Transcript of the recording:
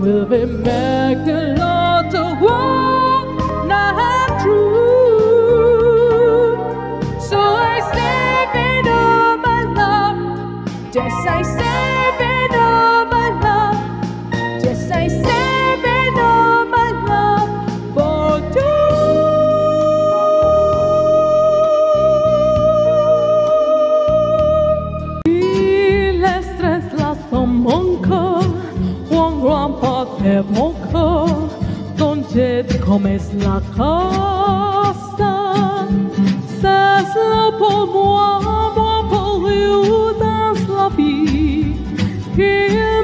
will be making Lord to walk not true. So I save it all my love. Yes, I save it all my love. Yes, I save it all my love for you. Ile stres lasă muncă, un rom poate muncă, donjet comes la casa, c'est la pour moi, moi pour lui, dans la vie.